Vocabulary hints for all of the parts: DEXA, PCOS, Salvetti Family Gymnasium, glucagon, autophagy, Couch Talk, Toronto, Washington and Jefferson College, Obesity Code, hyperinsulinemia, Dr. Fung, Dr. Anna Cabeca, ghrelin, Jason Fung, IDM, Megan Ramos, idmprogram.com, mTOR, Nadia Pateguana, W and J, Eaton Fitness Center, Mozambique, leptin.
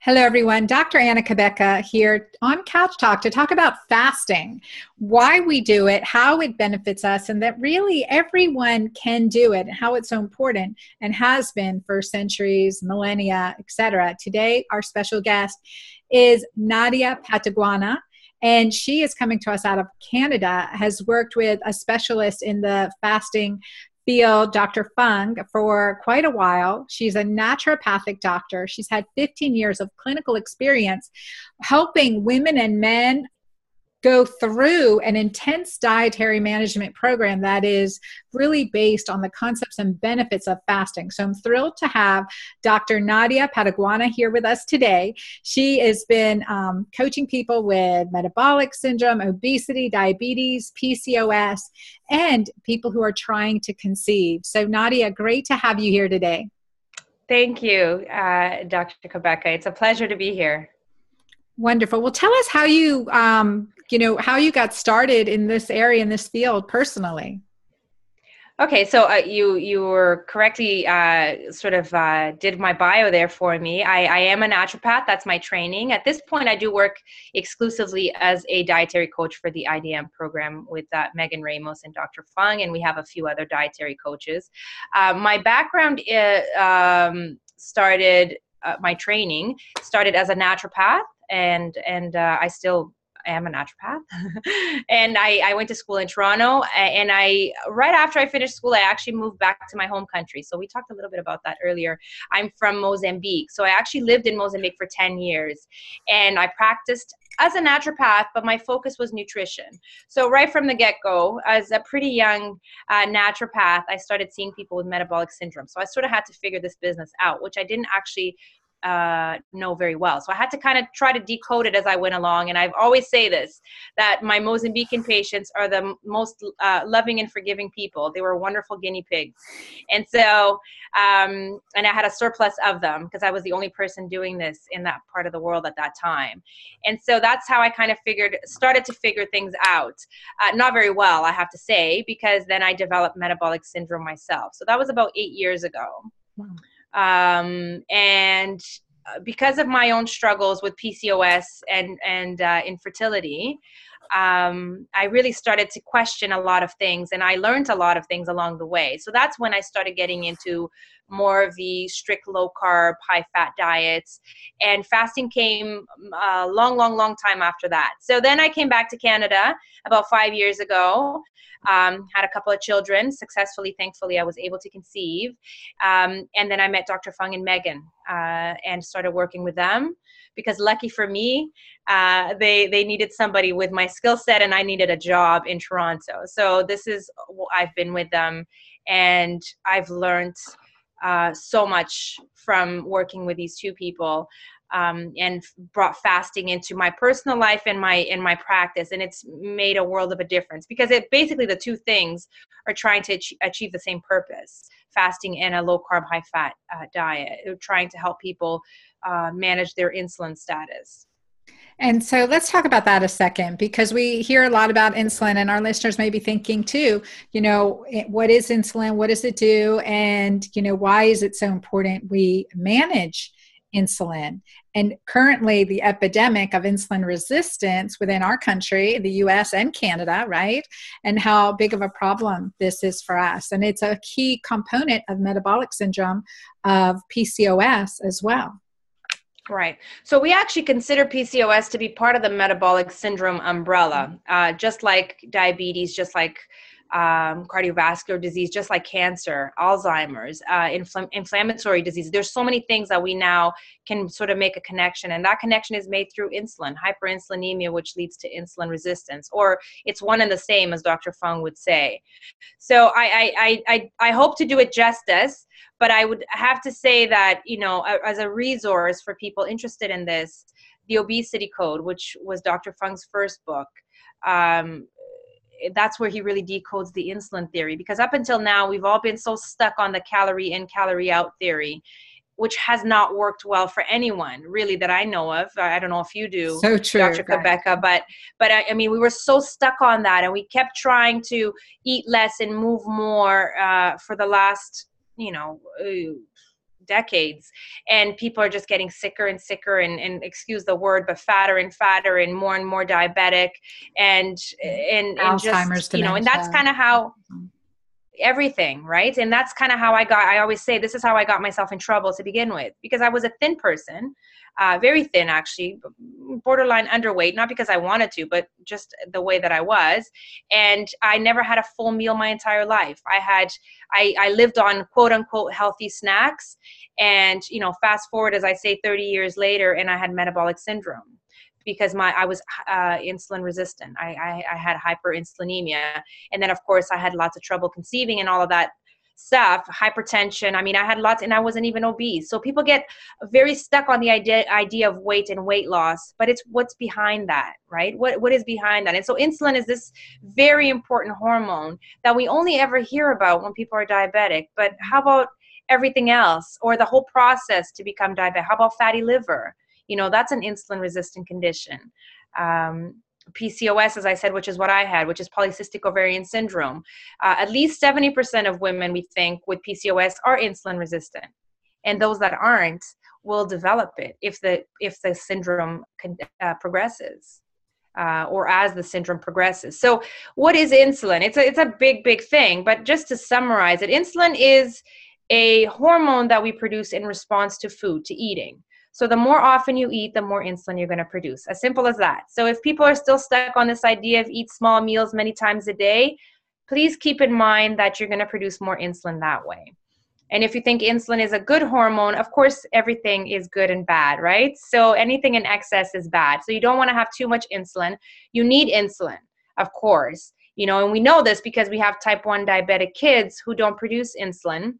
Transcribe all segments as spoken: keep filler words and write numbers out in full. Hello, everyone. Doctor Anna Cabeca here on Couch Talk to talk about fasting, why we do it, how it benefits us, and that really everyone can do it, and how it's so important and has been for centuries, millennia, et cetera. Today, our special guest is Nadia Pateguana, and she is coming to us out of Canada, has worked with a specialist in the fasting field, Doctor Fung, for quite a while. She's a naturopathic doctor. She's had fifteen years of clinical experience helping women and men go through an intense dietary management program that is really based on the concepts and benefits of fasting. So I'm thrilled to have Doctor Nadia Pateguana here with us today. She has been um, coaching people with metabolic syndrome, obesity, diabetes, P C O S, and people who are trying to conceive. So Nadia, great to have you here today. Thank you, uh, Doctor Cabeca. It's a pleasure to be here. Wonderful. Well, tell us how you, um, you know, how you got started in this area, in this field personally. Okay. So uh, you, you were correctly uh, sort of uh, did my bio there for me. I, I am a naturopath. That's my training. At this point, I do work exclusively as a dietary coach for the I D M program with uh, Megan Ramos and Doctor Fung, and we have a few other dietary coaches. Uh, my background uh, um, started, uh, my training started as a naturopath. And and uh, I still am a naturopath, and I, I went to school in Toronto. And I right after I finished school, I actually moved back to my home country. So we talked a little bit about that earlier. I'm from Mozambique, so I actually lived in Mozambique for ten years, and I practiced as a naturopath, but my focus was nutrition. So right from the get-go, as a pretty young uh, naturopath, I started seeing people with metabolic syndrome. So I sort of had to figure this business out, which I didn't actually Uh, know very well. So I had to kind of try to decode it as I went along. And I've always say this, that my Mozambican patients are the most uh, loving and forgiving people. They were wonderful guinea pigs. And so, um, and I had a surplus of them because I was the only person doing this in that part of the world at that time. And so that's how I kind of figured, started to figure things out. Uh, not very well, I have to say, because then I developed metabolic syndrome myself. So that was about eight years ago. Wow. Um, and because of my own struggles with P C O S and, and, uh, infertility, um, I really started to question a lot of things, and I learned a lot of things along the way. So that's when I started getting into more of the strict low carb, high fat diets, and fasting came a long, long, long time after that. So then I came back to Canada about five years ago, um, had a couple of children successfully. Thankfully, I was able to conceive. Um, and then I met Doctor Fung and Megan, uh, and started working with them because lucky for me, uh, they, they needed somebody with my skill set, and I needed a job in Toronto. So this is, I've been with them, and I've learned Uh, so much from working with these two people, um, and brought fasting into my personal life and my in my practice, and it's made a world of a difference because it basically the two things are trying to ach- achieve the same purpose: fasting and a low carb, high fat uh, diet. They're trying to help people uh, manage their insulin status. And so let's talk about that a second, because we hear a lot about insulin, and our listeners may be thinking too, you know, what is insulin? What does it do? And, you know, why is it so important we manage insulin? And currently the epidemic of insulin resistance within our country, the U S and Canada, right? And how big of a problem this is for us. And it's a key component of metabolic syndrome, of P C O S as well. Right. So we actually consider P C O S to be part of the metabolic syndrome umbrella, uh, just like diabetes, just like um, cardiovascular disease, just like cancer, Alzheimer's, uh, infl- inflammatory disease. There's so many things that we now can sort of make a connection, and that connection is made through insulin, hyperinsulinemia, which leads to insulin resistance, or it's one and the same, as Doctor Fung would say. So I, I, I, I hope to do it justice. But I would have to say that, you know, as a resource for people interested in this, the Obesity Code, which was Doctor Fung's first book, um, that's where he really decodes the insulin theory. Because up until now, we've all been so stuck on the calorie in, calorie out theory, which has not worked well for anyone, really, that I know of. I don't know if you do, so true, Doctor Cabeca, but but I, I mean, we were so stuck on that, and we kept trying to eat less and move more uh, for the last, you know, decades, and people are just getting sicker and sicker and, and excuse the word, but fatter and fatter and more and more diabetic and, and, and just, you know, and that's kind of how everything, right? And that's kind of how I got, I always say, this is how I got myself in trouble to begin with, because I was a thin person, uh, very thin, actually, borderline underweight, not because I wanted to, but just the way that I was. And I never had a full meal my entire life. I had, I, I lived on quote unquote healthy snacks. And, you know, fast forward, as I say, thirty years later, and I had metabolic syndrome. Because my I was uh, insulin resistant. I, I, I had hyperinsulinemia. And then, of course, I had lots of trouble conceiving and all of that stuff, hypertension. I mean, I had lots, and I wasn't even obese. So people get very stuck on the idea, idea of weight and weight loss, but it's what's behind that, right? What What is behind that? And so insulin is this very important hormone that we only ever hear about when people are diabetic. But how about everything else, or the whole process to become diabetic? How about fatty liver? You know, that's an insulin-resistant condition. Um, P C O S, as I said, which is what I had, which is polycystic ovarian syndrome. Uh, at least seventy percent of women, we think, with P C O S are insulin-resistant. And those that aren't will develop it if the, if the syndrome con- uh, progresses. Uh, or as the syndrome progresses. So what is insulin? It's a, it's a big, big thing. But just to summarize it, insulin is a hormone that we produce in response to food, to eating. So the more often you eat, the more insulin you're going to produce. As simple as that. So if people are still stuck on this idea of eat small meals many times a day, please keep in mind that you're going to produce more insulin that way. And if you think insulin is a good hormone, of course, everything is good and bad, right? So anything in excess is bad. So you don't want to have too much insulin. You need insulin, of course. You know, and we know this because we have type one diabetic kids who don't produce insulin.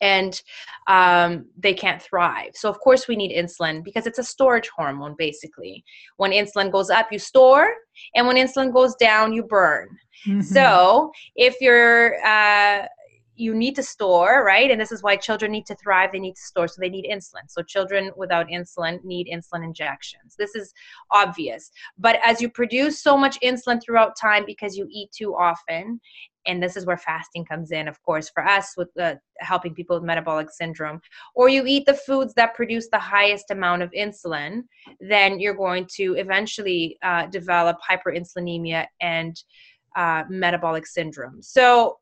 And um, they can't thrive. So of course we need insulin because it's a storage hormone, basically. When insulin goes up, you store, and when insulin goes down, you burn. Mm-hmm. So if you're, uh, you need to store, right? And this is why children need to thrive. They need to store, so they need insulin. So children without insulin need insulin injections. This is obvious. But as you produce so much insulin throughout time because you eat too often, and this is where fasting comes in, of course, for us with uh, helping people with metabolic syndrome, or you eat the foods that produce the highest amount of insulin, then you're going to eventually uh, develop hyperinsulinemia and uh, metabolic syndrome. So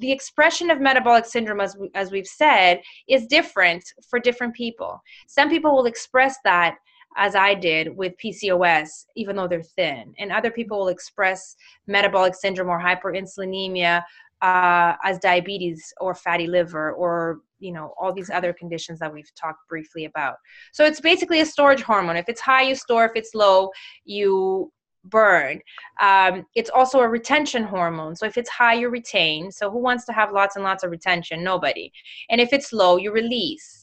the expression of metabolic syndrome, as, we, as we've said, is different for different people. Some people will express that, as I did with P C O S, even though they're thin. And other people will express metabolic syndrome or hyperinsulinemia uh, as diabetes or fatty liver or, you know, all these other conditions that we've talked briefly about. So it's basically a storage hormone. If it's high, you store. If it's low, you burn. Um, it's also a retention hormone. So if it's high, you retain. So who wants to have lots and lots of retention? Nobody. And if it's low, you release.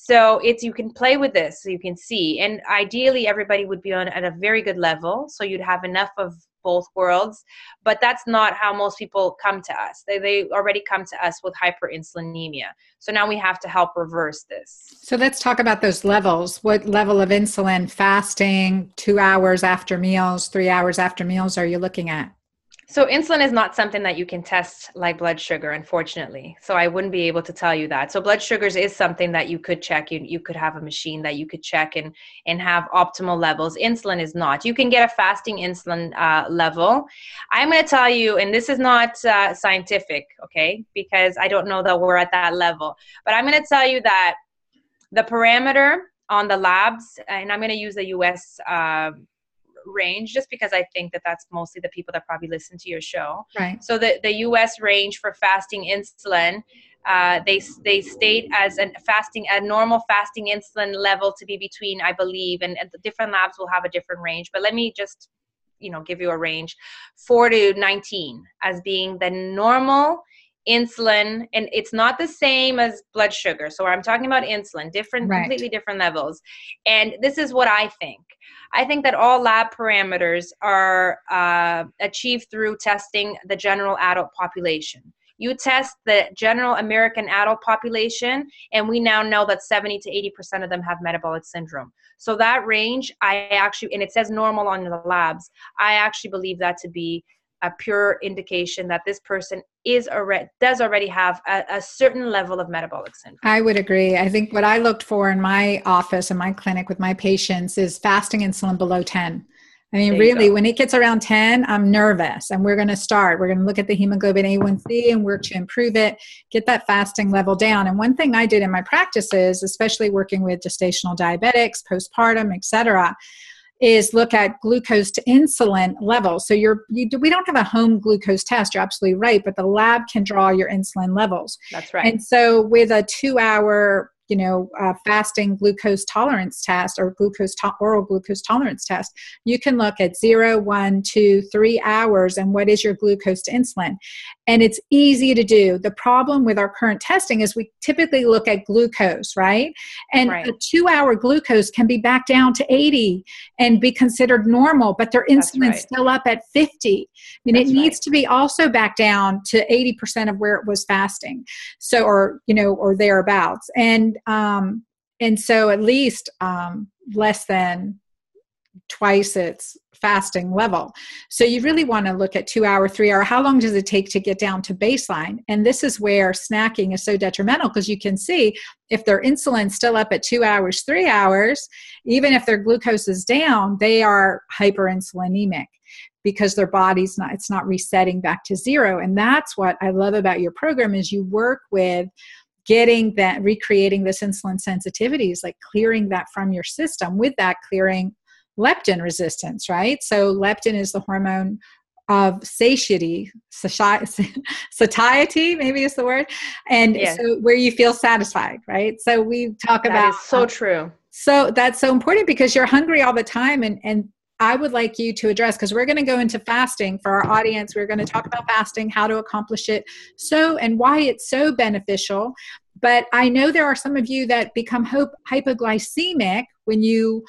So it's, you can play with this, so you can see. And ideally, everybody would be on at a very good level, so you'd have enough of both worlds. But that's not how most people come to us. They, they already come to us with hyperinsulinemia. So now we have to help reverse this. So let's talk about those levels. What level of insulin, fasting, two hours after meals, three hours after meals are you looking at? So insulin is not something that you can test like blood sugar, unfortunately. So I wouldn't be able to tell you that. So blood sugars is something that you could check. You, you could have a machine that you could check and, and have optimal levels. Insulin is not. You can get a fasting insulin uh, level. I'm going to tell you, and this is not uh, scientific, okay, because I don't know that we're at that level. But I'm going to tell you that the parameter on the labs, and I'm going to use the U S uh, range, just because I think that that's mostly the people that probably listen to your show. Right. So the, the U S range for fasting insulin, uh, they they state as a fasting a normal fasting insulin level to be between, I believe, and, and the different labs will have a different range. But let me just, you know, give you a range, four to nineteen as being the normal insulin, and it's not the same as blood sugar. So I'm talking about insulin, different, right. Completely different levels. And this is what I think. I think that all lab parameters are uh, achieved through testing the general adult population. You test the general American adult population, and we now know that seventy to eighty percent of them have metabolic syndrome. So that range, I actually, and it says normal on the labs, I actually believe that to be a pure indication that this person is already does already have a, a certain level of metabolic syndrome. I would agree. I think what I looked for in my office and my clinic with my patients is fasting insulin below ten. I mean, really, when it gets around ten, I'm nervous, and we're going to start. We're going to look at the hemoglobin A one C and work to improve it, get that fasting level down. And one thing I did in my practices, especially working with gestational diabetics, postpartum, et cetera, is look at glucose to insulin levels. So you're, you do, we don't have a home glucose test. You're absolutely right, but the lab can draw your insulin levels. That's right. And so with a two-hour you know, uh, fasting glucose tolerance test or glucose to- oral glucose tolerance test, you can look at zero, one, two, three hours and what is your glucose to insulin. And it's easy to do. The problem with our current testing is we typically look at glucose, right? And right. a two-hour glucose can be back down to eighty and be considered normal, but their insulin's right. still up at fifty. And That's it needs right. to be also back down to eighty percent of where it was fasting, so or you know, or thereabouts. And Um, and so at least um, less than twice its fasting level. So you really want to look at two hour, three hour, how long does it take to get down to baseline? And this is where snacking is so detrimental, because you can see if their insulin's still up at two hours, three hours, even if their glucose is down, they are hyperinsulinemic, because their body's not, it's not resetting back to zero. And that's what I love about your program is you work with getting that, recreating this insulin sensitivity is like clearing that from your system, with that clearing leptin resistance, right? So leptin is the hormone of satiety, satiety, maybe is the word. And yes. so where you feel satisfied, right? So we talk that about- That is so true. So that's so important, because you're hungry all the time. And, and I would like you to address, because we're going to go into fasting for our audience. We're going to talk about fasting, how to accomplish it, so and why it's so beneficial. But I know there are some of you that become hypoglycemic when you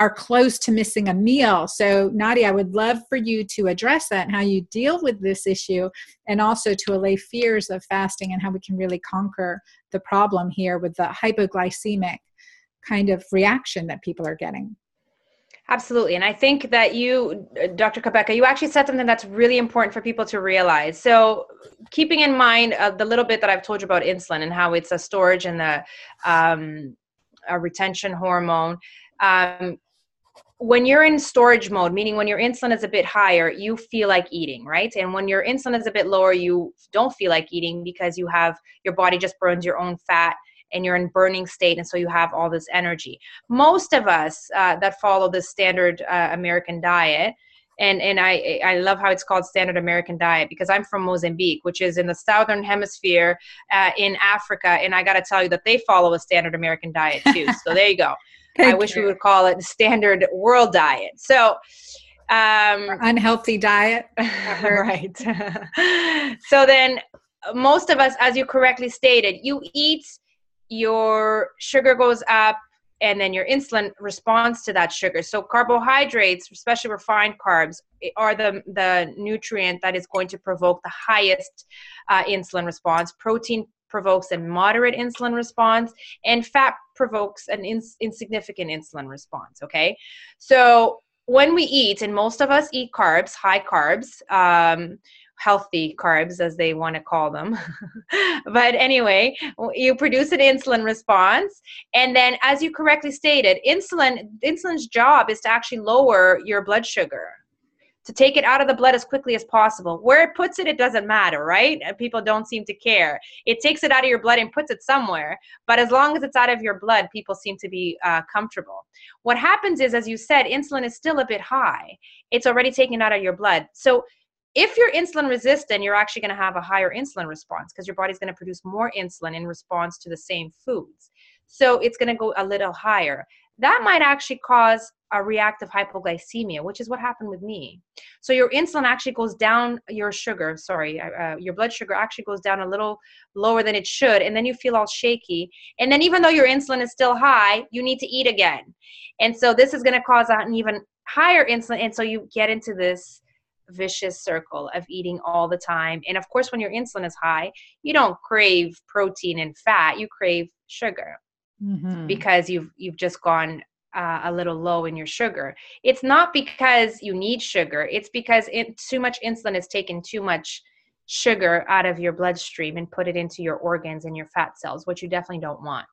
are close to missing a meal. So Nadia, I would love for you to address that and how you deal with this issue, and also to allay fears of fasting and how we can really conquer the problem here with the hypoglycemic kind of reaction that people are getting. Absolutely. And I think that you, Doctor Cabeca, you actually said something that's really important for people to realize. So keeping in mind uh, the little bit that I've told you about insulin and how it's a storage and a, um, a retention hormone, um, when you're in storage mode, meaning when your insulin is a bit higher, you feel like eating, right? And when your insulin is a bit lower, you don't feel like eating, because you have, your body just burns your own fat, and you're in burning state, and so you have all this energy. Most of us uh, that follow the standard uh, American diet, and, and I, I love how it's called standard American diet, because I'm from Mozambique, which is in the southern hemisphere uh, in Africa, and I got to tell you that they follow a standard American diet too. So there you go. I wish you. we would call it standard world diet. So um, Our unhealthy diet. Right. So then most of us, as you correctly stated, you eat, your sugar goes up, and then your insulin responds to that sugar. So carbohydrates, especially refined carbs, are the, the nutrient that is going to provoke the highest uh, insulin response. Protein provokes a moderate insulin response, and fat provokes an ins- insignificant insulin response, okay? So when we eat, and most of us eat carbs, high carbs, um, healthy carbs, as they want to call them. But anyway, you produce an insulin response. And then, as you correctly stated, insulin, insulin's job is to actually lower your blood sugar, to take it out of the blood as quickly as possible. Where it puts it, it doesn't matter, right? People don't seem to care. It takes it out of your blood and puts it somewhere, but as long as it's out of your blood, people seem to be uh, comfortable. What happens is, as you said, insulin is still a bit high. It's already taken out of your blood. So if you're insulin resistant, you're actually going to have a higher insulin response, because your body's going to produce more insulin in response to the same foods. So it's going to go a little higher. That might actually cause a reactive hypoglycemia, which is what happened with me. So your insulin actually goes down, your sugar, sorry, uh, your blood sugar actually goes down a little lower than it should, and then you feel all shaky. And then even though your insulin is still high, you need to eat again. And so this is going to cause an even higher insulin, and so you get into this vicious circle of eating all the time. And of course, when your insulin is high, you don't crave protein and fat, you crave sugar, mm-hmm. because you've you've just gone uh, a little low in your sugar. It's not because you need sugar, it's because it, too much insulin is taking too much sugar out of your bloodstream and put it into your organs and your fat cells, which you definitely don't want.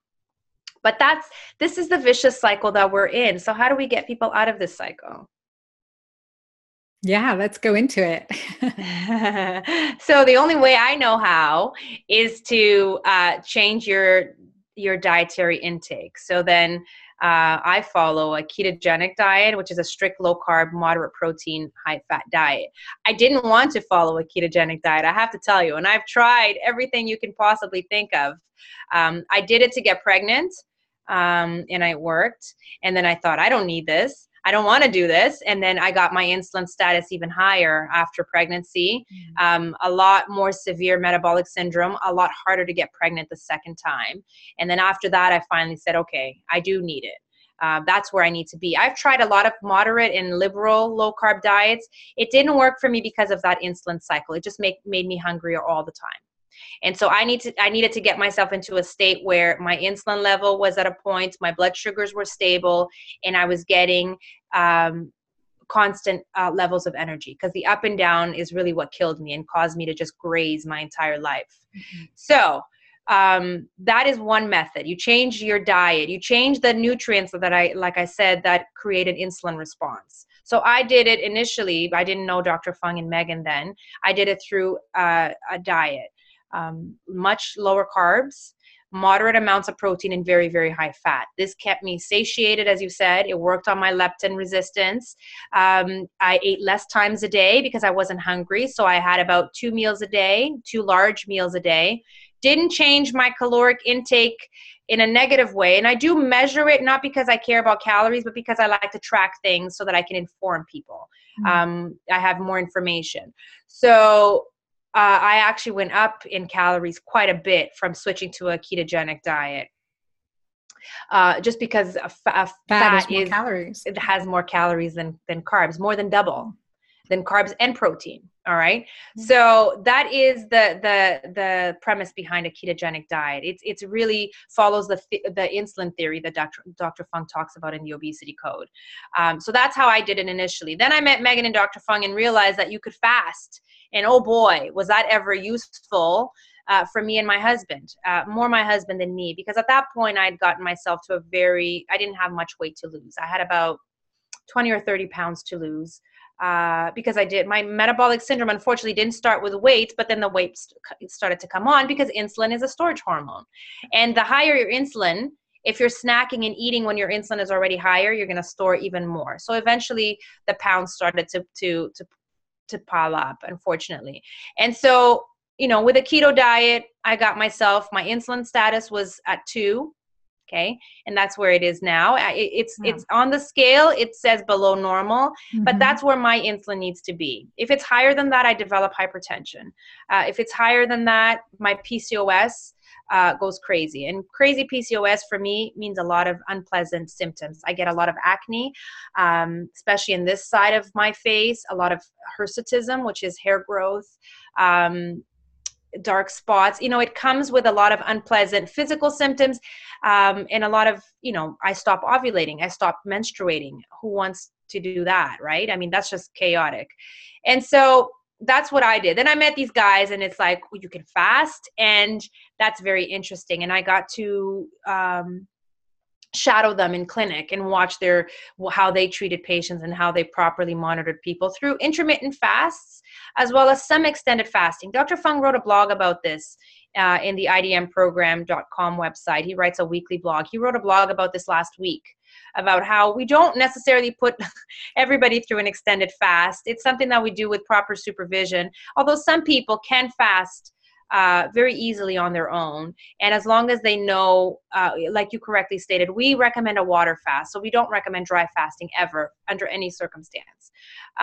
But that's, this is the vicious cycle that we're in. So how do we get people out of this cycle? Yeah, let's go into it. So the only way I know how is to uh, change your your dietary intake. So then uh, I follow a ketogenic diet, which is a strict low-carb, moderate protein, high-fat diet. I didn't want to follow a ketogenic diet, I have to tell you. And I've tried everything you can possibly think of. Um, I did it to get pregnant, um, and it worked. And then I thought, I don't need this. I don't want to do this. And then I got my insulin status even higher after pregnancy, um, a lot more severe metabolic syndrome, a lot harder to get pregnant the second time. And then after that, I finally said, okay, I do need it. Uh, that's where I need to be. I've tried a lot of moderate and liberal low-carb diets. It didn't work for me because of that insulin cycle. It just make, made me hungrier all the time. And so I need to, I needed to get myself into a state where my insulin level was at a point, my blood sugars were stable, and I was getting um, constant uh, levels of energy, because the up and down is really what killed me and caused me to just graze my entire life. Mm-hmm. So um, that is one method. You change your diet, you change the nutrients that I, like I said, that create an insulin response. So I did it initially, I didn't know Doctor Fung and Megan then, I did it through uh, a diet. Um, much lower carbs, moderate amounts of protein, and very, very high fat. This kept me satiated, as you said. It worked on my leptin resistance. Um, I ate less times a day because I wasn't hungry. So I had about two meals a day, two large meals a day. Didn't change my caloric intake in a negative way. And I do measure it, not because I care about calories, but because I like to track things so that I can inform people. Mm-hmm. Um, I have more information. So Uh, I actually went up in calories quite a bit from switching to a ketogenic diet, uh, just because a fa- a fat, fat is, is calories. It has more calories than than carbs, more than double than carbs and protein. All right, mm-hmm. So that is the the the premise behind a ketogenic diet. It's it's really follows the the insulin theory that Doctor Doctor Fung talks about in the Obesity Code. Um, so that's how I did it initially. Then I met Megan and Doctor Fung and realized that you could fast. And oh boy, was that ever useful uh, for me and my husband, uh, more my husband than me, because at that point I'd gotten myself to a very, I didn't have much weight to lose. I had about twenty or thirty pounds to lose uh, because I did, my metabolic syndrome unfortunately didn't start with weight, but then the weight st- started to come on because insulin is a storage hormone. And the higher your insulin, if you're snacking and eating when your insulin is already higher, you're going to store even more. So eventually the pounds started to, to, to, to pile up, unfortunately. And so, you know, with a keto diet, I got myself, my insulin status was at two. Okay. And that's where it is now. It's, yeah. It's on the scale. It says below normal, mm-hmm. But that's where my insulin needs to be. If it's higher than that, I develop hypertension. Uh, if it's higher than that, my P C O S uh, goes crazy. And crazy P C O S for me means a lot of unpleasant symptoms. I get a lot of acne, um, especially in this side of my face, a lot of hirsutism, which is hair growth, um, dark spots. You know, it comes with a lot of unpleasant physical symptoms, um, and a lot of, you know, I stop ovulating, I stop menstruating. Who wants to do that, right? I mean, that's just chaotic. And so that's what I did. Then I met these guys and it's like, well, you can fast, and that's very interesting. And I got to um, shadow them in clinic and watch their how they treated patients and how they properly monitored people through intermittent fasts, as well as some extended fasting. Doctor Fung wrote a blog about this uh, in the I D M program dot com website. He writes a weekly blog. He wrote a blog about this last week, about how we don't necessarily put everybody through an extended fast. It's something that we do with proper supervision, although some people can fast Uh, very easily on their own. And as long as they know, uh, like you correctly stated, we recommend a water fast. So we don't recommend dry fasting ever under any circumstance.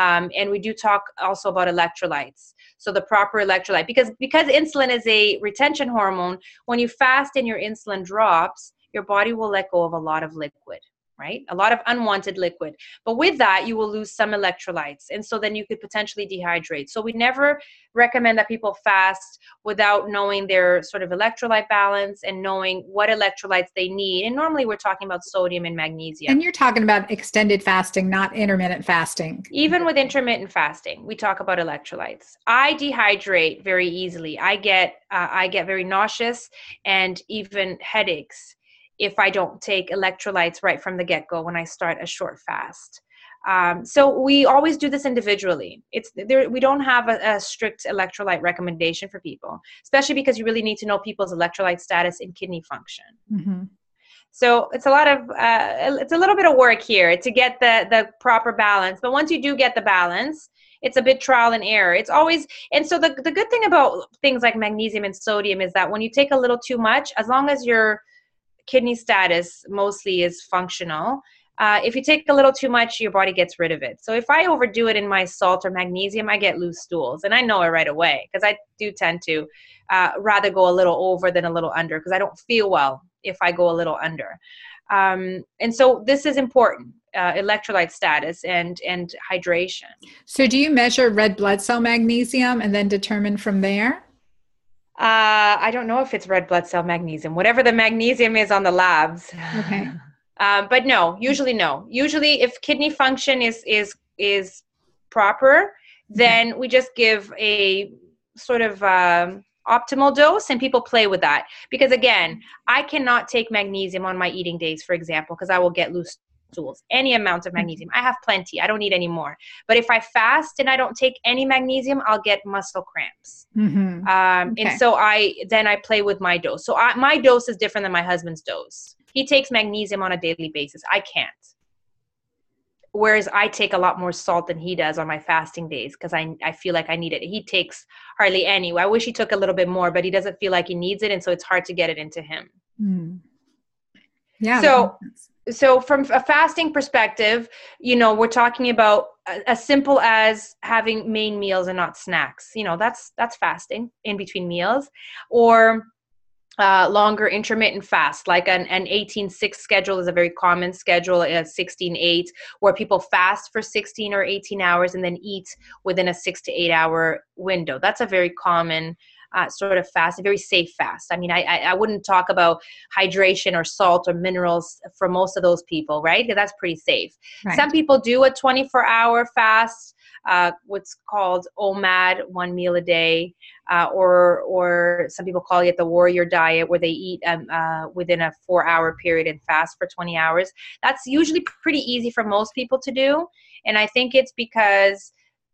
Um, and we do talk also about electrolytes. So the proper electrolyte, because, because insulin is a retention hormone, when you fast and your insulin drops, your body will let go of a lot of liquid. right? A lot of unwanted liquid. But with that, you will lose some electrolytes. And so then you could potentially dehydrate. So we never recommend that people fast without knowing their sort of electrolyte balance and knowing what electrolytes they need. And normally we're talking about sodium and magnesium. And you're talking about extended fasting, not intermittent fasting. Even with intermittent fasting, we talk about electrolytes. I dehydrate very easily. I get, uh, I get very nauseous and even headaches if I don't take electrolytes right from the get-go when I start a short fast. Um, so we always do this individually. It's there, we don't have a, a strict electrolyte recommendation for people, especially because you really need to know people's electrolyte status and kidney function. Mm-hmm. So it's a lot of, uh, it's a little bit of work here to get the, the proper balance. But once you do get the balance, it's a bit trial and error. It's always, and so the, the good thing about things like magnesium and sodium is that when you take a little too much, as long as you're kidney status mostly is functional. Uh, if you take a little too much, your body gets rid of it. So if I overdo it in my salt or magnesium, I get loose stools. And I know it right away because I do tend to uh, rather go a little over than a little under because I don't feel well if I go a little under. Um, and so this is important, uh, electrolyte status and, and hydration. So do you measure red blood cell magnesium and then determine from there? Uh, I don't know if it's red blood cell magnesium, whatever the magnesium is on the labs. Okay. Um, but no, usually no. Usually if kidney function is, is, is proper, then okay. we just give a sort of, um, optimal dose and people play with that because again, I cannot take magnesium on my eating days, for example, because I will get loose stools. Any amount of magnesium. I have plenty. I don't need any more. But if I fast and I don't take any magnesium, I'll get muscle cramps. Mm-hmm. um, okay. And so I then I play with my dose. So I, my dose is different than my husband's dose. He takes magnesium on a daily basis. I can't. Whereas I take a lot more salt than he does on my fasting days because I, I feel like I need it. He takes hardly any. I wish he took a little bit more, but he doesn't feel like he needs it. And so it's hard to get it into him. Mm. Yeah. So So from a fasting perspective, you know, we're talking about as simple as having main meals and not snacks. You know, that's that's fasting in between meals or uh, longer intermittent fast, like an, an eighteen six schedule is a very common schedule, a sixteen eight, where people fast for sixteen or eighteen hours and then eat within a six to eight hour window. That's a very common Uh, sort of fast, a very safe fast. I mean, I, I I wouldn't talk about hydration or salt or minerals for most of those people, right? That's pretty safe. Right. Some people do a twenty-four hour fast, uh, what's called O M A D, one meal a day, uh, or or some people call it the warrior diet, where they eat um, uh, within a four hour period and fast for twenty hours. That's usually pretty easy for most people to do, and I think it's because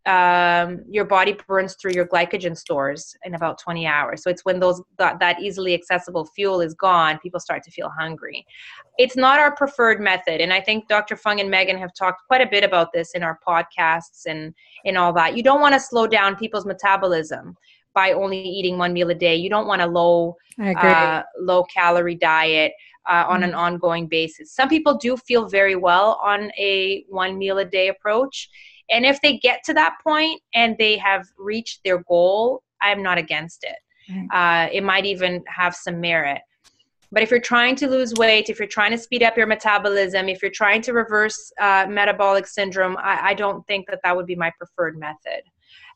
Um, your body burns through your glycogen stores in about twenty hours. So it's when those that, that easily accessible fuel is gone, people start to feel hungry. It's not our preferred method. And I think Doctor Fung and Megan have talked quite a bit about this in our podcasts and, and all that. You don't want to slow down people's metabolism by only eating one meal a day. You don't want a low, uh, low calorie diet uh, on mm-hmm. an ongoing basis. Some people do feel very well on a one meal a day approach. And if they get to that point and they have reached their goal, I'm not against it. Uh, it might even have some merit. But if you're trying to lose weight, if you're trying to speed up your metabolism, if you're trying to reverse uh, metabolic syndrome, I, I don't think that that would be my preferred method.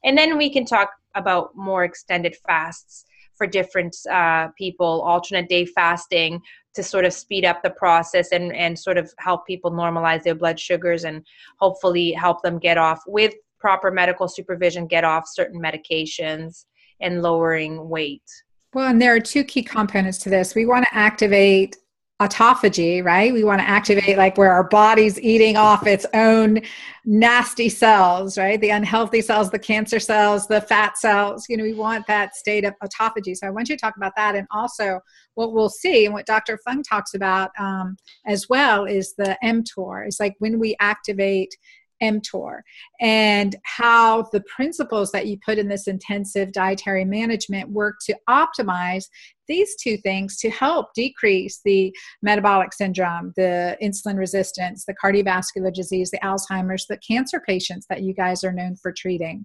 And then we can talk about more extended fasts for different uh, people, alternate day fasting to sort of speed up the process and, and sort of help people normalize their blood sugars and hopefully help them get off with proper medical supervision, get off certain medications and lowering weight. Well, and there are two key components to this. We want to activate autophagy, right? We want to activate like where our body's eating off its own nasty cells, right? The unhealthy cells, the cancer cells, the fat cells, you know, we want that state of autophagy. So I want you to talk about that. And also what we'll see and what Doctor Fung talks about um, as well is the mTOR. It's like when we activate mTOR and how the principles that you put in this intensive dietary management work to optimize these two things to help decrease the metabolic syndrome, the insulin resistance, the cardiovascular disease, the Alzheimer's, the cancer patients that you guys are known for treating.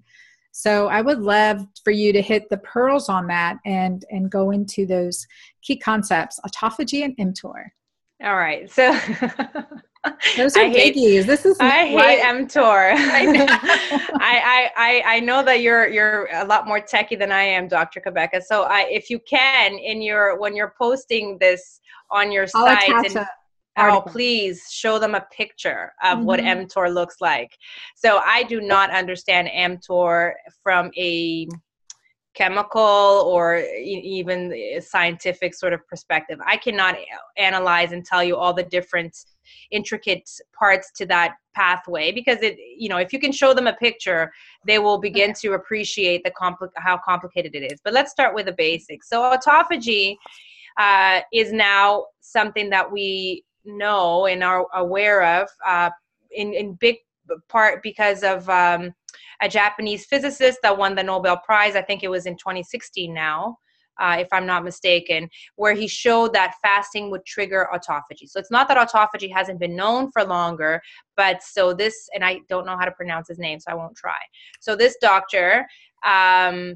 So I would love for you to hit the pearls on that and, and go into those key concepts, autophagy and mTOR. All right. So Those are biggies. This is I hate mTOR. I know. I, I, I know that you're you're a lot more techie than I am, Doctor Cabeca. So I, if you can, in your when you're posting this on your I'll site, and, oh please show them a picture of mm-hmm. what mTOR looks like. So I do not understand mTOR from a chemical or even scientific sort of perspective. I cannot analyze and tell you all the different intricate parts to that pathway, because it, you know, if you can show them a picture, they will begin okay. to appreciate the compli- how complicated it is. But let's start with the basics. So autophagy uh, is now something that we know and are aware of uh, in, in big part because of um, a Japanese physicist that won the Nobel Prize. I think it was in twenty sixteen now, uh, if I'm not mistaken, where he showed that fasting would trigger autophagy. So it's not that autophagy hasn't been known for longer, but so this, and I don't know how to pronounce his name, so I won't try. So this doctor um,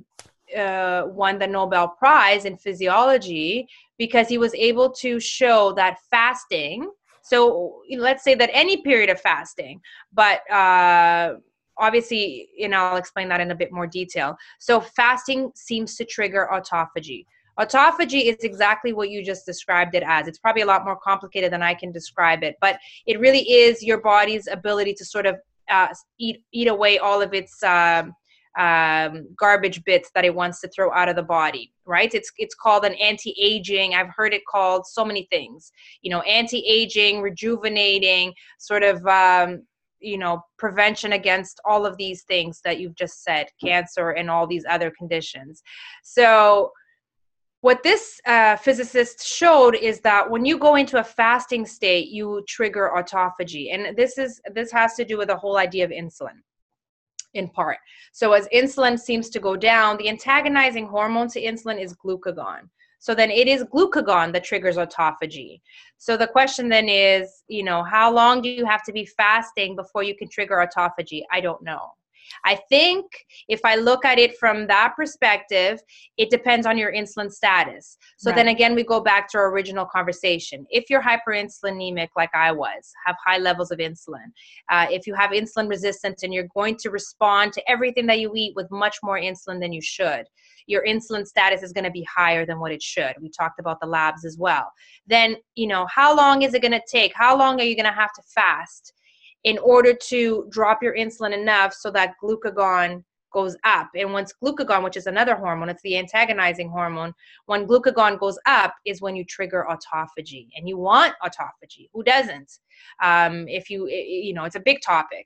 uh, won the Nobel Prize in physiology because he was able to show that fasting, so let's say that any period of fasting, but uh, obviously, you know, I'll explain that in a bit more detail. So fasting seems to trigger autophagy. Autophagy is exactly what you just described it as. It's probably a lot more complicated than I can describe it, but it really is your body's ability to sort of uh, eat eat away all of its um, um, garbage bits that it wants to throw out of the body, right? It's it's called an anti-aging. I've heard it called so many things, you know, anti-aging, rejuvenating, sort of, um, you know, prevention against all of these things that you've just said, cancer and all these other conditions. So what this uh, physicist showed is that when you go into a fasting state, you trigger autophagy. And this is, this has to do with the whole idea of insulin. In part. So as insulin seems to go down, the antagonizing hormone to insulin is glucagon. So then it is glucagon that triggers autophagy. So the question then is, you know, how long do you have to be fasting before you can trigger autophagy? I don't know. I think if I look at it from that perspective, it depends on your insulin status. So right. then again, we go back to our original conversation. If you're hyperinsulinemic like I was, have high levels of insulin, uh, if you have insulin resistance and you're going to respond to everything that you eat with much more insulin than you should, your insulin status is going to be higher than what it should. We talked about the labs as well. Then, you know, how long is it going to take? How long are you going to have to fast in order to drop your insulin enough so that glucagon goes up? And once glucagon, which is another hormone, it's the antagonizing hormone, when glucagon goes up is when you trigger autophagy. And you want autophagy. Who doesn't? Um, if you, you know, it's a big topic.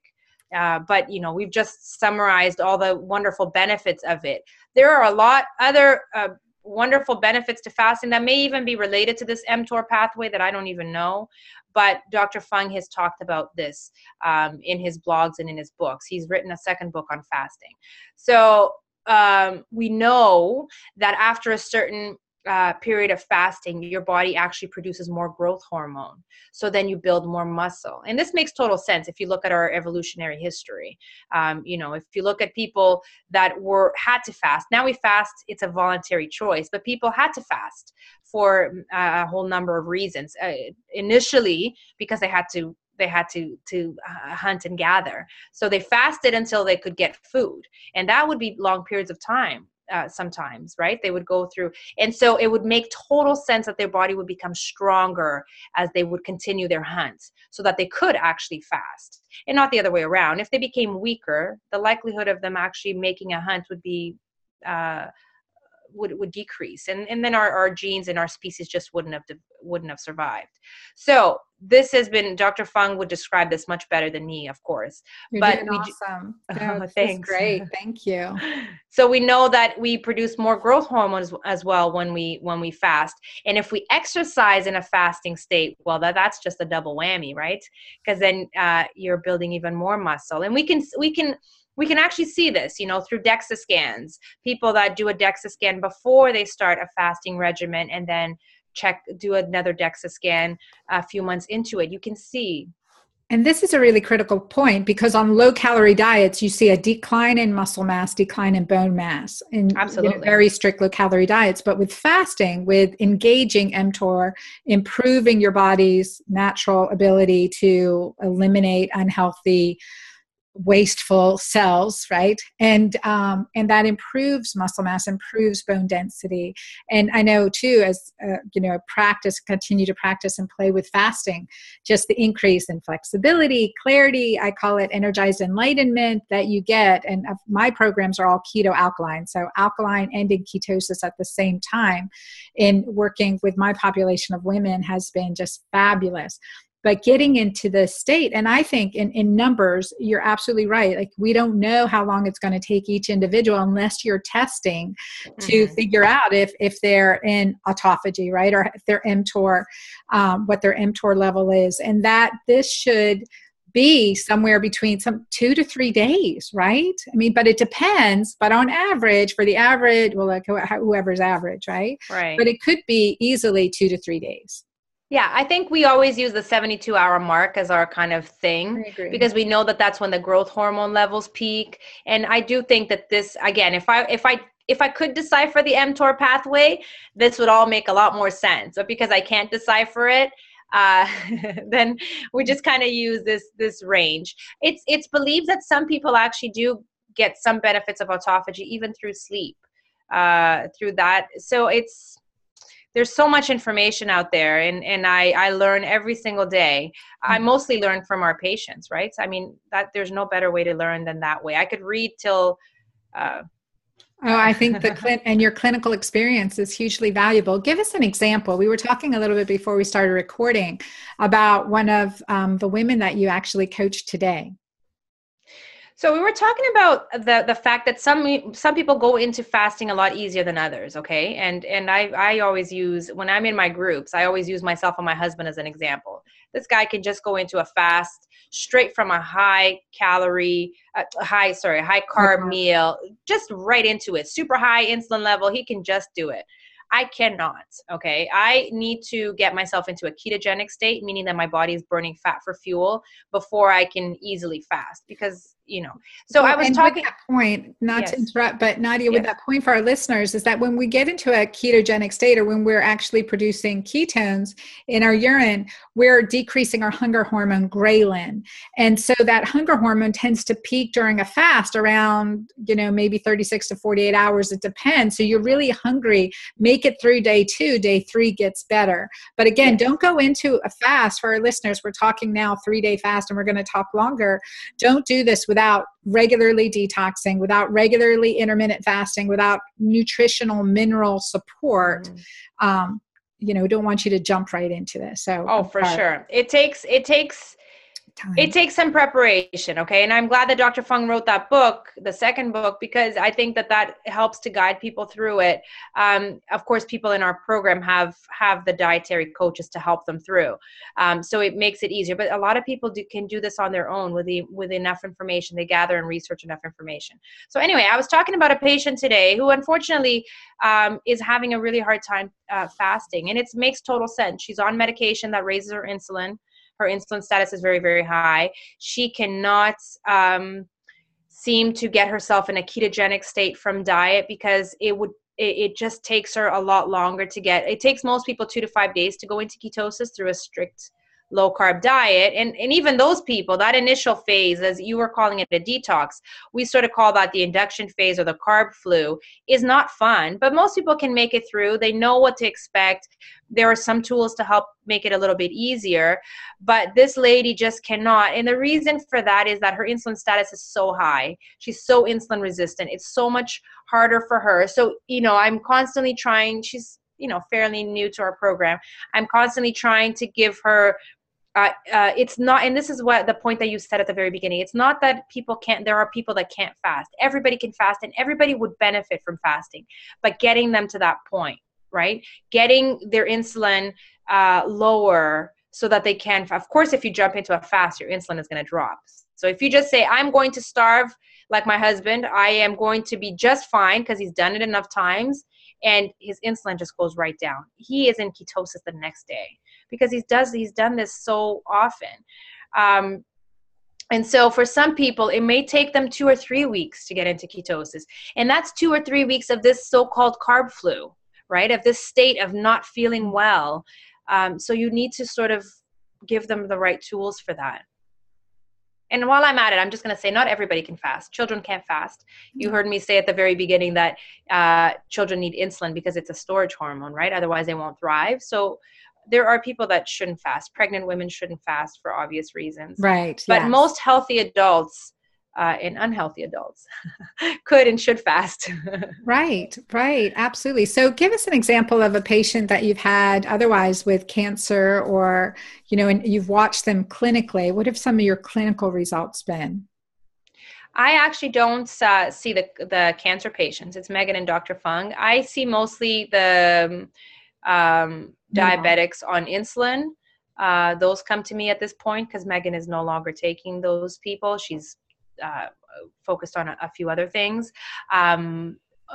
Uh, but, you know, we've just summarized all the wonderful benefits of it. There are a lot other uh, wonderful benefits to fasting that may even be related to this mTOR pathway that I don't even know. But Doctor Fung has talked about this um, in his blogs and in his books. He's written a second book on fasting. So um, we know that after a certain uh, period of fasting, your body actually produces more growth hormone. So then you build more muscle. And this makes total sense if you look at our evolutionary history. Um, you know, if you look at people that were had to fast, now we fast, it's a voluntary choice, but people had to fast for a whole number of reasons. Uh, initially, because they had to they had to to uh, hunt and gather, so they fasted until they could get food, and that would be long periods of time. Uh, sometimes, right? They would go through, and so it would make total sense that their body would become stronger as they would continue their hunt, so that they could actually fast, and not the other way around. If they became weaker, the likelihood of them actually making a hunt would be. Uh, would would decrease. And, and then our, our genes and our species just wouldn't have, wouldn't have survived. So this has been, Doctor Fung would describe this much better than me, of course. You're but doing we awesome. Ju- no, oh, thanks. Great. Thank you. So we know that we produce more growth hormones as well when we, when we fast. And if we exercise in a fasting state, well, that, that's just a double whammy, right? Because then uh, you're building even more muscle. And we can, we can, We can actually see this, you know, through DEXA scans. People that do a DEXA scan before they start a fasting regimen and then check, do another DEXA scan a few months into it, you can see And this is a really critical point, because on low calorie diets, you see a decline in muscle mass, decline in bone mass, in Absolutely. You know, very strict low calorie diets. But with fasting, with engaging mTOR, improving your body's natural ability to eliminate unhealthy, wasteful cells, right? And um, and that improves muscle mass, improves bone density. And I know too, as uh, you know, practice, continue to practice and play with fasting, just the increase in flexibility, clarity, I call it energized enlightenment that you get. And my programs are all keto alkaline. So alkaline ending ketosis at the same time in working with my population of women has been just fabulous. But getting into the state, and I think in, in numbers, you're absolutely right. Like, we don't know how long it's going to take each individual unless you're testing to mm-hmm. figure out if, if they're in autophagy, right? Or if they're mTOR, um, what their mTOR level is. And that this should be somewhere between some two to three days, right? I mean, but it depends. But on average, for the average, well, like whoever's average, right? Right. But it could be easily two to three days. Yeah, I think we always use the seventy-two hour mark as our kind of thing, because we know that that's when the growth hormone levels peak. And I do think that this, again, if I if I if I could decipher the mTOR pathway, this would all make a lot more sense. But because I can't decipher it, uh, then we just kind of use this this range. It's it's believed that some people actually do get some benefits of autophagy even through sleep, uh, through that. So it's. There's so much information out there, and, and I, I learn every single day. I mostly learn from our patients, right? So, I mean, that there's no better way to learn than that way. I could read till... Uh, oh, I think the clin- and your clinical experience is hugely valuable. Give us an example. We were talking a little bit before we started recording about one of um, the women that you actually coached today. So we were talking about the, the fact that some some people go into fasting a lot easier than others, okay? And and I, I always use, when I'm in my groups, I always use myself and my husband as an example. This guy can just go into a fast straight from a high calorie, uh, high, sorry, high carb mm-hmm. meal, just right into it, super high insulin level. He can just do it. I cannot, okay? I need to get myself into a ketogenic state, meaning that my body is burning fat for fuel before I can easily fast, because, you know. So well, I was talking- that point, not yes. to interrupt, but Nadia, yes. with that point for our listeners is that when we get into a ketogenic state, or when we're actually producing ketones in our urine, we're decreasing our hunger hormone, ghrelin. And so that hunger hormone tends to peak during a fast around, you know, maybe thirty-six to forty-eight hours, it depends. So you're really hungry, making it through day two, day three gets better. But again, yes. don't go into a fast. For our listeners, we're talking now three day fast, and we're going to talk longer. Don't do this without regularly detoxing, without regularly intermittent fasting, without nutritional mineral support. Mm-hmm. Um, you know, don't want you to jump right into this. So, oh, for sure. It takes, it takes, Time. It takes some preparation, okay? And I'm glad that Doctor Fung wrote that book, the second book, because I think that that helps to guide people through it. Um, of course, people in our program have have the dietary coaches to help them through. Um, so it makes it easier. But a lot of people do, can do this on their own with, the, with enough information. They gather and research enough information. So anyway, I was talking about a patient today who unfortunately um, is having a really hard time uh, fasting. And it makes total sense. She's on medication that raises her insulin. Her insulin status is very, very high. She cannot um, seem to get herself in a ketogenic state from diet, because it would it, it just takes her a lot longer to get. It takes most people two to five days to go into ketosis through a strict low carb diet. And, and even those people, that initial phase, as you were calling it, a detox, we sort of call that the induction phase or the carb flu, is not fun. But most people can make it through. They know what to expect. There are some tools to help make it a little bit easier, but this lady just cannot. And the reason for that is that her insulin status is so high. She's so insulin resistant. It's so much harder for her. So, you know, I'm constantly trying, she's, you know, fairly new to our program. I'm constantly trying to give her Uh, uh, it's not, and this is what the point that you said at the very beginning, it's not that people can't, there are people that can't fast. Everybody can fast, and everybody would benefit from fasting, but getting them to that point, right? Getting their insulin uh, lower so that they can, of course, if you jump into a fast, your insulin is going to drop. So if you just say, I'm going to starve like my husband, I am going to be just fine because he's done it enough times, and his insulin just goes right down. He is in ketosis the next day, because he's does he's done this so often. Um, and so for some people, it may take them two or three weeks to get into ketosis. And that's two or three weeks of this so-called carb flu, right? Of this state of not feeling well. Um, so you need to sort of give them the right tools for that. And while I'm at it, I'm just going to say not everybody can fast. Children can't fast. You heard me say at the very beginning that uh, children need insulin because it's a storage hormone, right? Otherwise, they won't thrive. So there are people that shouldn't fast. Pregnant women shouldn't fast for obvious reasons. Right. But yes. Most healthy adults uh, and unhealthy adults could and should fast. Right, right. Absolutely. So give us an example of a patient that you've had otherwise with cancer or, you know, and you've watched them clinically. What have some of your clinical results been? I actually don't uh, see the the cancer patients. It's Megan and Doctor Fung. I see mostly the um, diabetics on insulin. Uh, those come to me at this point because Megan is no longer taking those people. She's Uh, focused on a, a few other things. Um,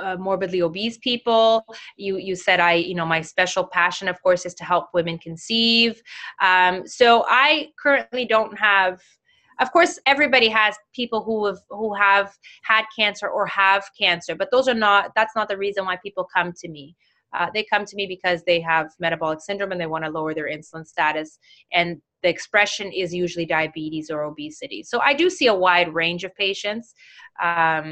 uh, morbidly obese people. You you said I, you know, my special passion, of course, is to help women conceive. Um, so I currently don't have, of course, everybody has people who have, who have had cancer or have cancer, but those are not, that's not the reason why people come to me. Uh, they come to me because they have metabolic syndrome and they want to lower their insulin status, and the expression is usually diabetes or obesity. So I do see a wide range of patients. Um,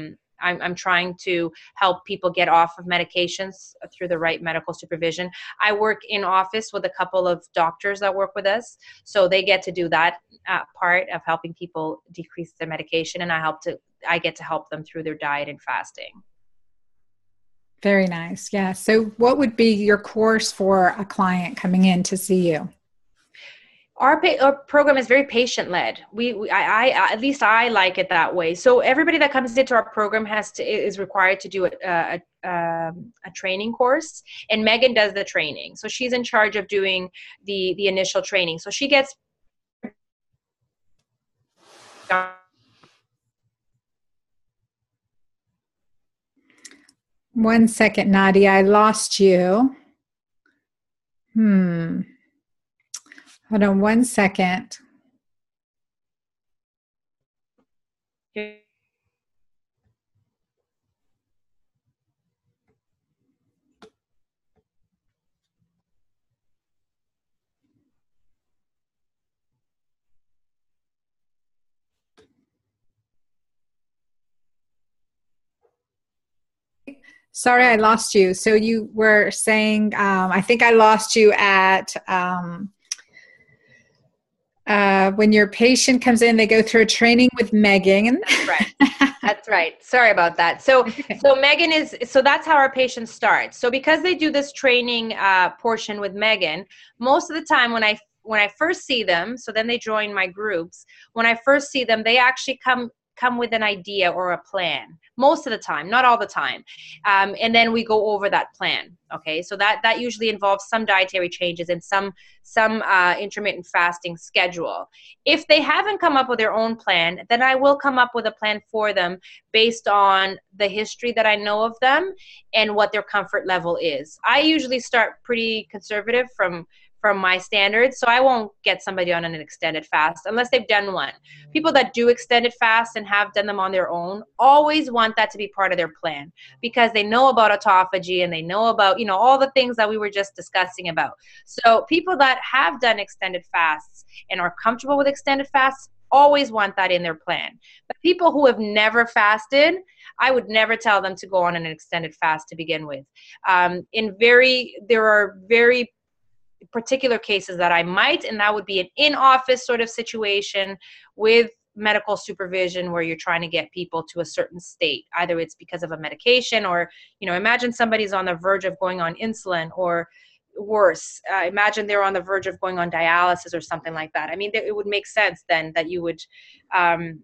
I'm, I'm trying to help people get off of medications through the right medical supervision. I work in office with a couple of doctors that work with us, so they get to do that uh, part of helping people decrease their medication, and I help to I get to help them through their diet and fasting. Very nice. Yeah. So what would be your course for a client coming in to see you? Our, pa- our program is very patient-led. We, we I, I, at least I like it that way. So everybody that comes into our program has to is required to do a, a, a, a training course, and Megan does the training. So she's in charge of doing the the initial training. So she gets one second, Nadia. I lost you. Hmm. Hold on one second. Okay. Sorry, I lost you. So you were saying, um, I think I lost you at... Um, Uh, when your patient comes in, they go through a training with Megan. That's right. That's right. Sorry about that. So, okay. so Megan is, so that's how our patients start. So because they do this training uh, portion with Megan, most of the time when I, when I first see them, so then they join my groups. When I first see them, they actually come, come with an idea or a plan most of the time, not all the time. Um, and then we go over that plan. Okay. So that, that usually involves some dietary changes and some, some uh, intermittent fasting schedule. If they haven't come up with their own plan, then I will come up with a plan for them based on the history that I know of them and what their comfort level is. I usually start pretty conservative from from my standards. So I won't get somebody on an extended fast unless they've done one. People that do extended fasts and have done them on their own always want that to be part of their plan because they know about autophagy and they know about, you know, all the things that we were just discussing about. So people that have done extended fasts and are comfortable with extended fasts always want that in their plan. But people who have never fasted, I would never tell them to go on an extended fast to begin with. Um, in very, there are very particular cases that I might, and that would be an in-office sort of situation with medical supervision where you're trying to get people to a certain state. Either it's because of a medication or, you know, imagine somebody's on the verge of going on insulin or worse. Uh, imagine they're on the verge of going on dialysis or something like that. I mean, th- it would make sense then that you would um,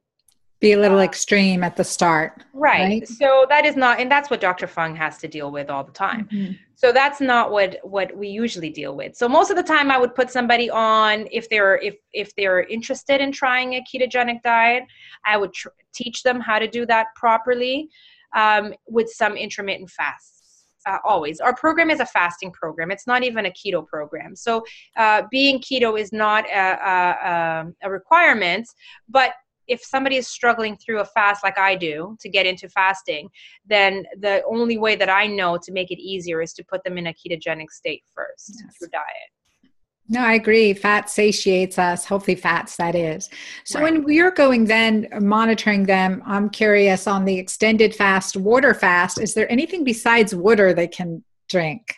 be a little uh, extreme at the start. Right. right. So that is not, and that's what Doctor Fung has to deal with all the time. Mm-hmm. So that's not what, what we usually deal with. So most of the time I would put somebody on, if they're if if they're interested in trying a ketogenic diet, I would tr- teach them how to do that properly um, with some intermittent fasts. uh, always. Our program is a fasting program. It's not even a keto program. So uh, being keto is not a, a, a requirement, but if somebody is struggling through a fast like I do to get into fasting, then the only way that I know to make it easier is to put them in a ketogenic state first yes. through diet. No, I agree. Fat satiates us, healthy fats, that is. So right. when we're going then monitoring them, I'm curious on the extended fast, water fast, is there anything besides water they can drink?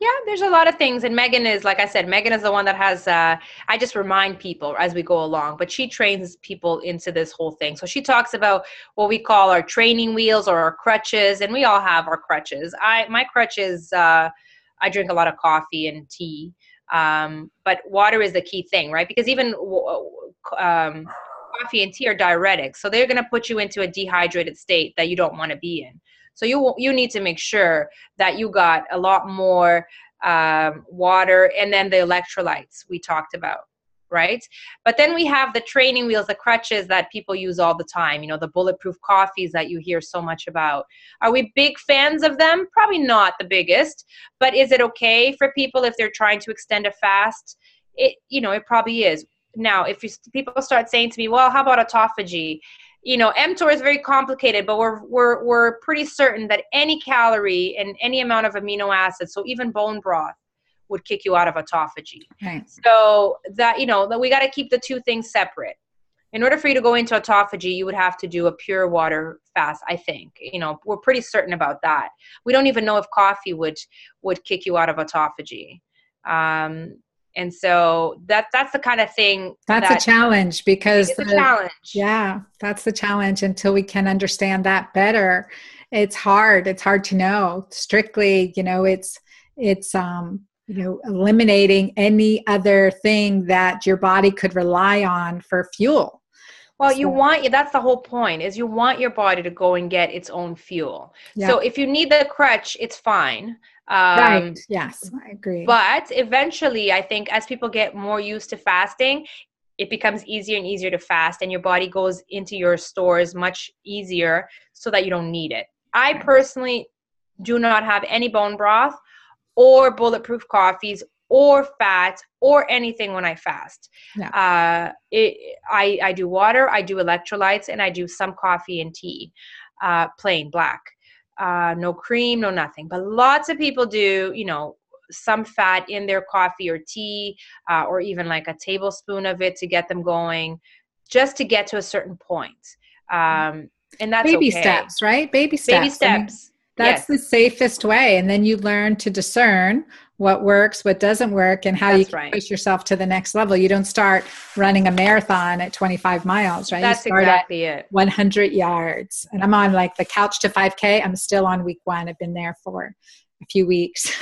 Yeah, there's a lot of things. And Megan is, like I said, Megan is the one that has, uh, I just remind people as we go along, but she trains people into this whole thing. So she talks about what we call our training wheels or our crutches, and we all have our crutches. I, my crutch is, uh, I drink a lot of coffee and tea, um, but water is the key thing, right? Because even um, coffee and tea are diuretics. So they're going to put you into a dehydrated state that you don't want to be in. So you you need to make sure that you got a lot more um, water, and then the electrolytes we talked about, right? But then we have the training wheels, the crutches that people use all the time, you know, the bulletproof coffees that you hear so much about. Are we big fans of them? Probably not the biggest, but is it okay for people if they're trying to extend a fast? It, you know, it probably is. Now, if you, people start saying to me, well, how about autophagy? You know, mTOR is very complicated, but we're we're we're pretty certain that any calorie and any amount of amino acids, so even bone broth, would kick you out of autophagy. Right. So that, you know, that we got to keep the two things separate. In order for you to go into autophagy, you would have to do a pure water fast, I think. You know, we're pretty certain about that. We don't even know if coffee would would kick you out of autophagy. Um, and so that that's the kind of thing. That's that, a challenge because it's the, a challenge. Yeah, that's the challenge. Until we can understand that better, it's hard. It's hard to know strictly. You know, it's it's um, you know, eliminating any other thing that your body could rely on for fuel. Well, you want, that's the whole point, is you want your body to go and get its own fuel. Yeah. So if you need the crutch, it's fine. Um, right. Yes, I agree. But eventually, I think as people get more used to fasting, it becomes easier and easier to fast, and your body goes into your stores much easier so that you don't need it. I personally do not have any bone broth or bulletproof coffees or fat or anything when I fast. Yeah. Uh, it, I, I do water, I do electrolytes, and I do some coffee and tea, uh, plain black, uh, no cream, no nothing. But lots of people do, you know, some fat in their coffee or tea, uh, or even like a tablespoon of it to get them going, just to get to a certain point. Um, and that's baby okay. steps, right? Baby steps. Baby steps. I mean, that's yes. the safest way. And then you learn to discern what works, what doesn't work, and how that's you can right. push yourself to the next level. You don't start running a marathon at twenty-five miles, right? That's you start exactly at it. one hundred yards. And I'm on like the couch to five K. I'm still on week one. I've been there for a few weeks.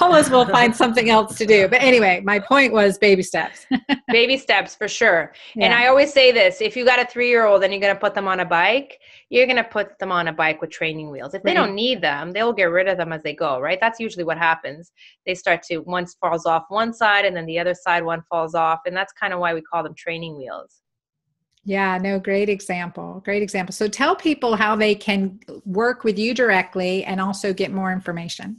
Almost we'll find something else to do. But anyway, my point was baby steps. Baby steps for sure. Yeah. And I always say this, if you got a three-year-old and you're going to put them on a bike, you're going to put them on a bike with training wheels. If they don't need them, they'll get rid of them as they go, right? That's usually what happens. They start to, one falls off one side and then the other side, one falls off. And that's kind of why we call them training wheels. Yeah, no, great example. Great example. So tell people how they can work with you directly and also get more information.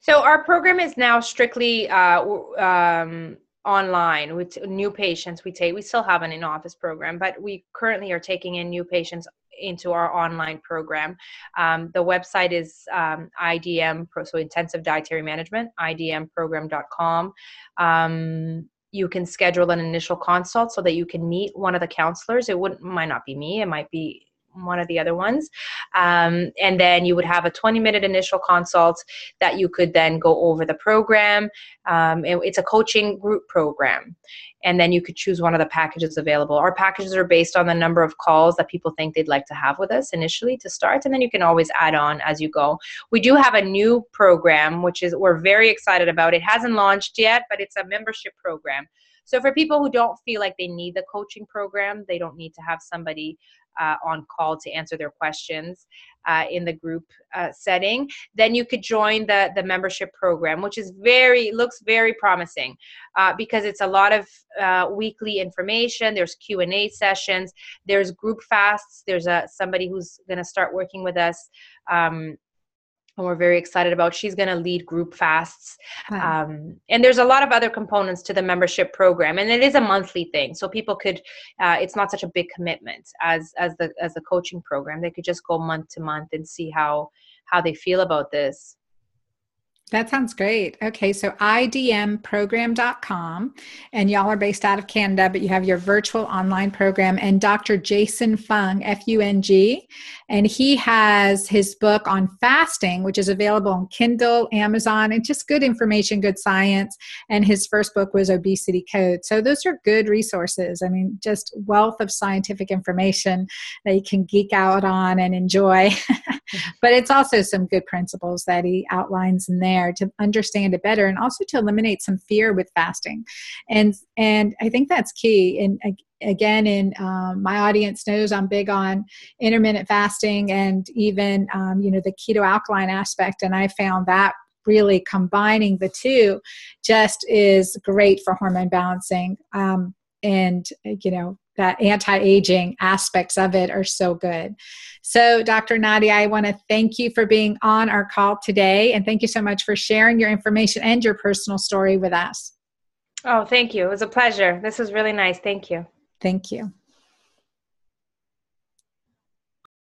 So our program is now strictly uh, um, online with new patients. We take, we still have an in-office program, but we currently are taking in new patients into our online program. Um, the website is um, I D M, so Intensive Dietary Management, I D M program dot com. Um, you can schedule an initial consult so that you can meet one of the counselors. It wouldn't, might not be me. It might be one of the other ones. Um, and then you would have a twenty minute initial consult that you could then go over the program. Um, it, it's a coaching group program. And then you could choose one of the packages available. Our packages are based on the number of calls that people think they'd like to have with us initially to start. And then you can always add on as you go. We do have a new program, which is we're very excited about. It hasn't launched yet, but it's a membership program. So for people who don't feel like they need the coaching program, they don't need to have somebody uh, on call to answer their questions uh, in the group uh, setting, then you could join the, the membership program, which is very, looks very promising uh, because it's a lot of uh, weekly information. There's Q and A sessions, there's group fasts. There's a, somebody who's going to start working with us um, and we're very excited about. She's going to lead group fasts. Wow. Um, and there's a lot of other components to the membership program, and it is a monthly thing. So people could, uh, it's not such a big commitment as, as the, as the coaching program. They could just go month to month and see how, how they feel about this. That sounds great. Okay. So I D M program dot com, and y'all are based out of Canada, but you have your virtual online program. And Doctor Jason Fung, F U N G, and he has his book on fasting, which is available on Kindle, Amazon, and just good information, good science. And his first book was Obesity Code. So those are good resources. I mean, just wealth of scientific information that you can geek out on and enjoy, but it's also some good principles that he outlines in there to understand it better, and also to eliminate some fear with fasting. And and I think that's key. And again, in um, my audience knows I'm big on intermittent fasting, and even um, you know, the keto alkaline aspect. And I found that really combining the two just is great for hormone balancing. Um, and you know, that anti-aging aspects of it are so good. So Doctor Nadia, I want to thank you for being on our call today. And thank you so much for sharing your information and your personal story with us. Oh, thank you. It was a pleasure. This was really nice. Thank you. Thank you.